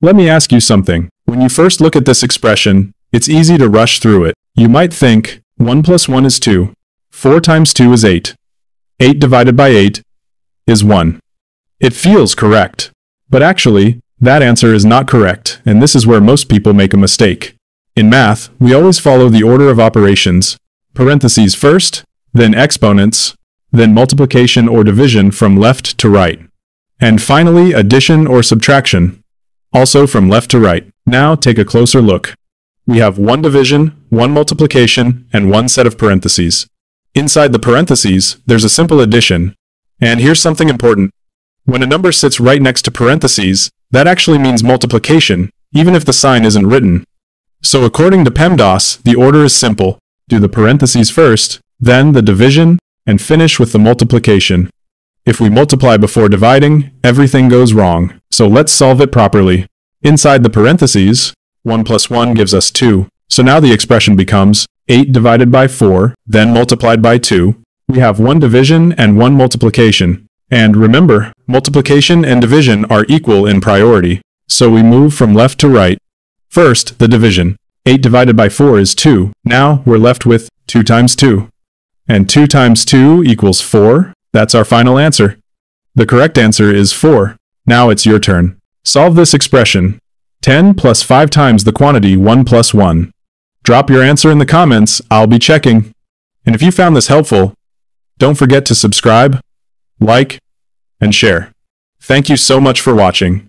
Let me ask you something. When you first look at this expression, it's easy to rush through it. You might think, 1 plus 1 is 2. 4 times 2 is 8. 8 divided by 8 is 1. It feels correct. But actually, that answer is not correct, and this is where most people make a mistake. In math, we always follow the order of operations, parentheses first, then exponents, then multiplication or division from left to right, and finally addition or subtraction, also from left to right. Now take a closer look. We have one division, one multiplication, and one set of parentheses. Inside the parentheses, there's a simple addition. And here's something important. When a number sits right next to parentheses, that actually means multiplication, even if the sign isn't written. So according to PEMDAS, the order is simple. Do the parentheses first, then the division, and finish with the multiplication. If we multiply before dividing, everything goes wrong. So let's solve it properly. Inside the parentheses, 1 plus 1 gives us 2. So now the expression becomes 8 divided by 4, then multiplied by 2. We have one division and one multiplication. And remember, multiplication and division are equal in priority. So we move from left to right. First, the division. 8 divided by 4 is 2. Now we're left with 2 times 2. And 2 times 2 equals 4. That's our final answer. The correct answer is 4. Now it's your turn. Solve this expression. 10 plus 5 times the quantity 1 plus 1. Drop your answer in the comments. I'll be checking. And if you found this helpful, don't forget to subscribe, like, and share. Thank you so much for watching.